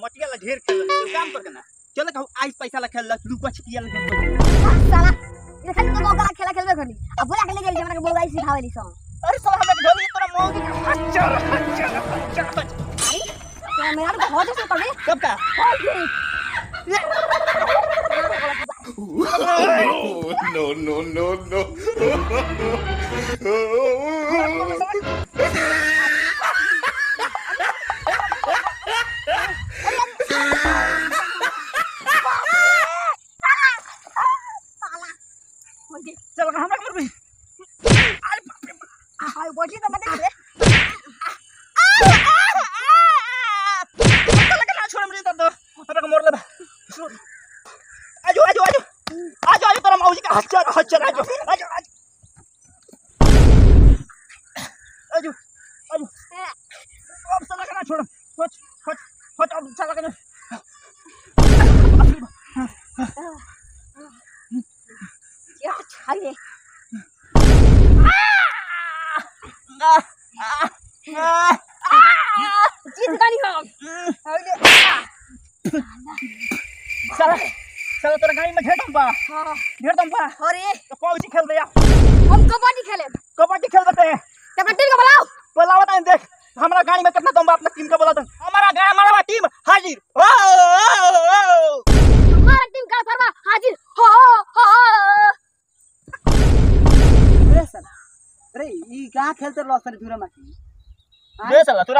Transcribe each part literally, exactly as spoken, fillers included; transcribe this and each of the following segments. मटिया ला ढेर खेल काम पर ना चल कहू आइस पैसा ला खेल लुका छिपिया ला साला ये खाली तो गोगला खेला खेलबे खनी आ बोला के ले गेल हमरा के बोगाई सिखावेली स अरे साला हमरा ढोली तोरा मोगी अच्छा अच्छा अच्छा आई क्या मैं यार बहुत से पड़े कब का नो नो नो नो तोरा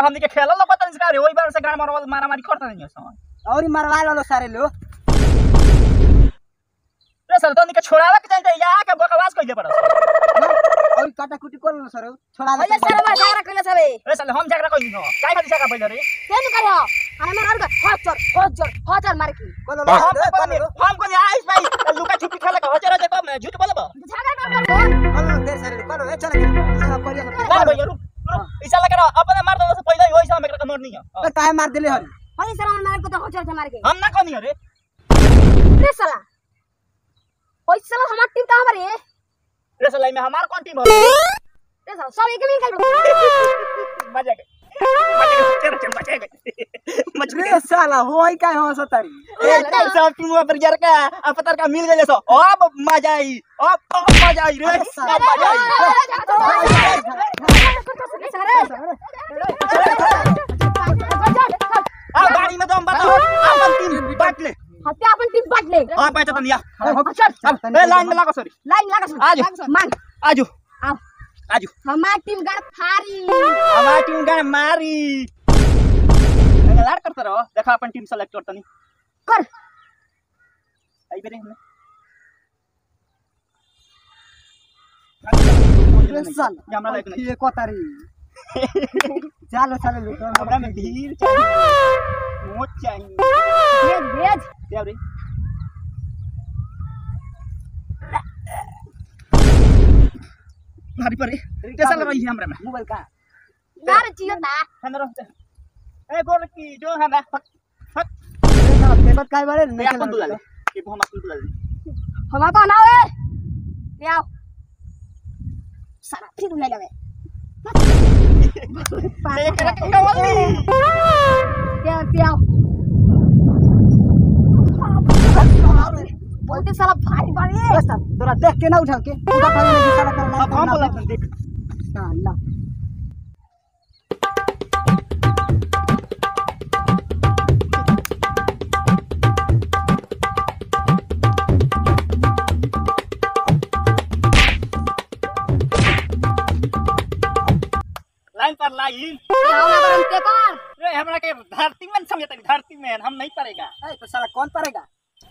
हमनी के खेलल न पता नहीं रे ओई बार से गाना मारवाल मारामारी करता नहीं समान औरी मारवा ललो सारे लो रे सर तोनी के छोड़ाला के जाई या के बकवास कइले पड़ो औरी काटाकुटी कर न सर छोड़ाला ओले सर बा झगड़ा कइले छले रे सर हम झगड़ा कइनी न काई खाली झगड़ा पइले रे केन करे हो अरे मार का हजर हजर हजर मार के हम कोनी आइस भाई लुका छुपी खेला के हजर जे कम झूठ बोलबो झगड़ा कर कर हलो रे सर करो ए चल सारा परिया ना भाई रुक इसा लगा अपन मार दो से पहिले होई सामने का मरनी है त काहे मार देले हरी हरी साला मार को त होचर से मार के हम ना कनी रे रे साला होई साला हमार टीम का हमारे रे साला में हमार कौन टीम हो रे साला सब एक में खेल मजा के मजा के मजा के मजा रे साला होई काहे हंस तारी ए सब टीम पर यार का अपतर का मिल गेले सो अब मजा आई अब मजा आई रे साला अरे आ गाड़ी में तो हम बताओ अपन टीम बांट ले हत्या अपन टीम बांट ले आ बैठो तुम या चल ए लाइन में लागो सॉरी लाइन लागो सॉरी आजो मान आजो आओ आजो हमार टीम गन फारी हमार टीम गन मारी लड़ करते रहो देखा अपन टीम सेलेक्ट करता नहीं कर आई बेरे हमने सल हमरा लाइक नहीं ये कोतारी चलो चलो लूटो हमरा में भीड़ चाहिए मोच चाहिए भेज भेज दे रे मारी परे कैसा लग रही है हमरा में मोबाइल का यार चियो ना हमरा ए गोल की जो हमरा फट फट फेवरेट काय बारे नहीं अपन बुला ले ये हम अपन बुला ले हमरा को ना ए ले आओ सारा फिर ले लेवे पाले कर का वाली क्या क्या बोलते साला भारी भारी बस तोरा देख के ना उठा के उठा भारी में साला करना हम बोला देख साला पर लाई हमरा बनते कर रे हमरा के धरती में समझता नहीं धरती में हम नहीं पड़ेगा ए तो साला कौन पड़ेगा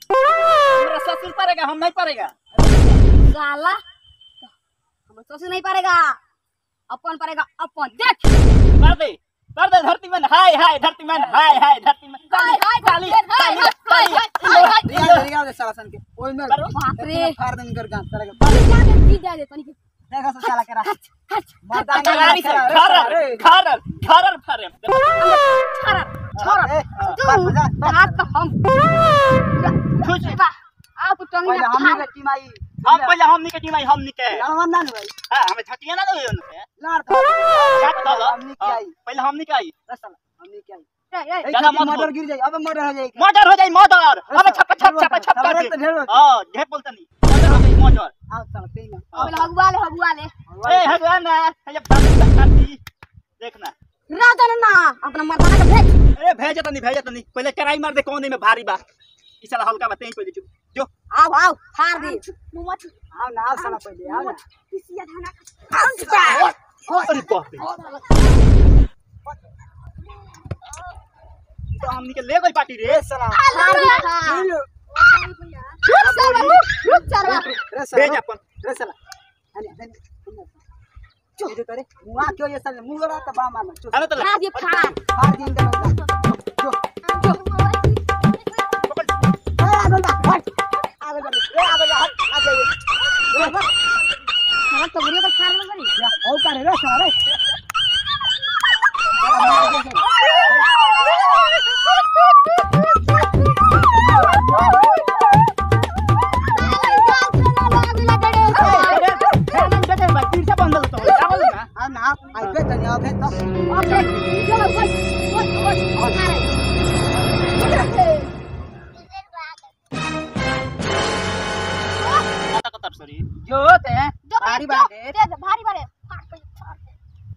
हमरा ससुर पड़ेगा हम नहीं पड़ेगा साला हम ससुर नहीं पड़ेगा अपन पड़ेगा अपन देख मार दे मार दे धरती में हाय हाय धरती में हाय हाय धरती में हाय हाय खाली हाय हाय हाय हाय साला सन के ओए ना बाप रे फाड़ देंगे कर गांस साला के दी दे दे तनी के देखो साला के रात मर्दाना गाड़ी से खरर खरर खरर फरे खरर खरर तू हाथ तो हम खुश बा आप टंगी ना हम के टीम आई हम पहले हमनी के टीम आई हमनी के हम ना भाई हां हमें छटिया ना दो लड़ तो हमनी के आई पहले हमनी के आई साला हमनी के आई ज्यादा मर्डर गिर जाए, अब मर्डर हो जाएगा, मर्डर हो जाए मर्डर, अब छप छप छप छप कर दे। हां ढेर बोलता नहीं, मर्डर हो जाए मर्डर। हां चलते ही ना, अब हगुआ ले हगुआ ले, ए हगुआ ना, ये पार्टी देखना राजा ना अपना मर्दाना के भेज, अरे भेज त नहीं भेज त नहीं, पहले चराई मार दे कोने में भारी बा, ई साला हल्का बा तेज पे दे, जो आओ आओ हार दे, मुआ आओ ना आओ साला पहले आओ किसी धाना। अरे बाप तो हमनी के ले गई पार्टी रे साला, रुक साला रुक साला भेज अपन रे साला, अरे अरे चो दे करे मुआ क्यों ये साला मुंह लगा तब मारना, चो अरे तो खा दे फाड़ फाड़ दे इनका चो चो पकड़ आ बंदा हट आ बंदा रे आ बंदा हट आ जाइए रे बा साला तो बुरी पर फाड़ लगा जा और करे रे साला रे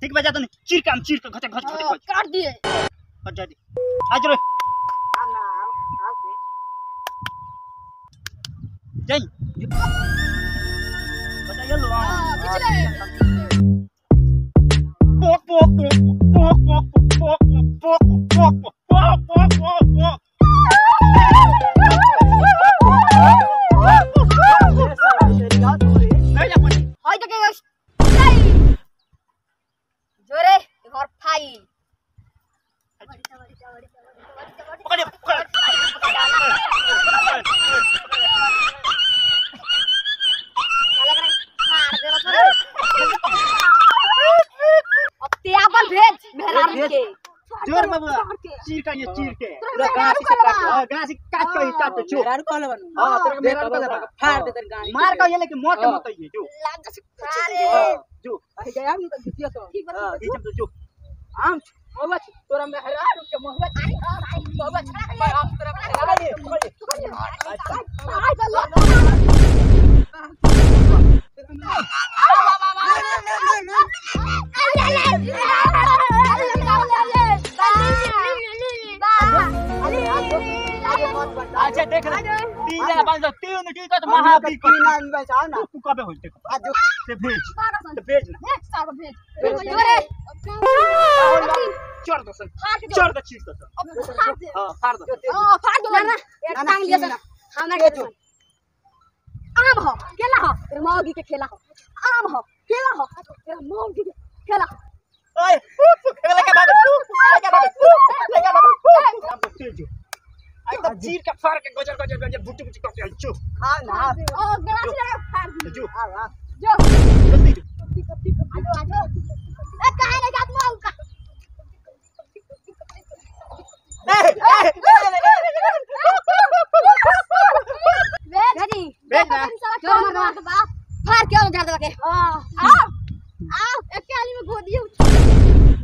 ठीक बजा तो नहीं चीर काम चीर के घच घच घच काट दिए हट जा दी आज रे आना आओ से जय बजा ये लो पिछले पोक पोक पोक पोक पोक पोक पोक पोक पोक ये चीर के पूरा गासी से काट, हां गासी काट के काट चो मेरा को लवन, हां तेरे मेरा को लवन फाड़ दे तेरे गाड़ी मार के, ये लेकिन मौत मत आइए जो लाज से अरे जो भाई गया हम तो जीतियो तो ठीक बात है जो हम ओवा तोरा में हरा रुक के मोहब्बत आई ओवा मैं हम तेरा में हरा ये भाई अच्छा देख ले तीन पांच तीन की तो महा की नाम बचाओ ना तू कबे होते आज से भेज तो भेज ना एक साल भेज चोर दो सन चोर दो चीज दो हां फाड़ दो हां फाड़ दो ना एक टांग ले ना खाना के आम हो केला हो तेरे मौगी के खेला हो आम हो केला हो तेरे मौगी के खेला ओए केला के बाद तू के बाद तू के बाद तू तेज एकदम चीर के फाड़ के गजर गजर गजर भुट्टी भुट्टी करके चुप हां ना ओ गरासी लगा फाड़ दे जो हां हां जो जल्दी कपटी कपटी आ जाओ आ जाओ ए काहे लगा मुंह का ए रेडी बैठ ना जो मार के बा फाड़ के और झाड़ के हां आओ आओ एक आली में गोदी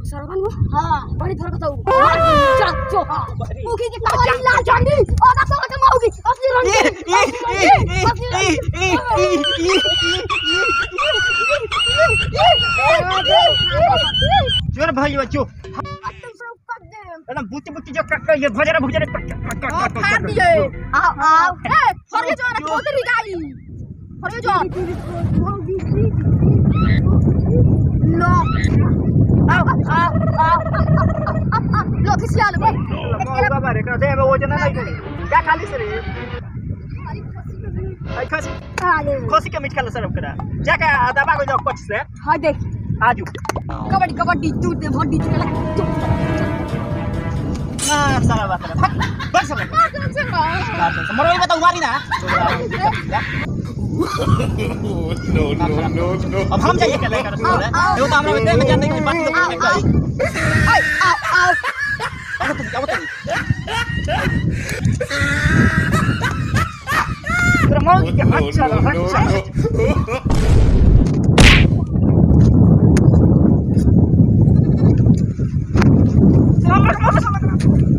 सरबनु हां बड़ी थोड़ा बताऊ जो मुखी के काली लाल झंडी और सब के माउगी असली रणजी जोर भाई बच्चों एकदम बुच्ची बुच्ची जो कट के ये भजरा भजरा कट कट कट फाड़ दिए आओ आओ ए फर के जो खोद री गई फर के जो लो आओ आओ लो खिसिया लो बाबा रे का दे वो जना नहीं क्या खाली से रे आई खस खसी के मिट खा लो सर करा जा का दबा को जो कुछ से हां देख आजू कबड्डी कबड्डी तू दे भड्डी चला ना सारा बात है बस सब मरोई बताऊ मारी ना नो नो नो नो अब हम जाइए क्या कर रहे हो जो तो हमरा में जानने की बात है Aku tuh kamu tadi. Termau dia macam macam. Selamat malam.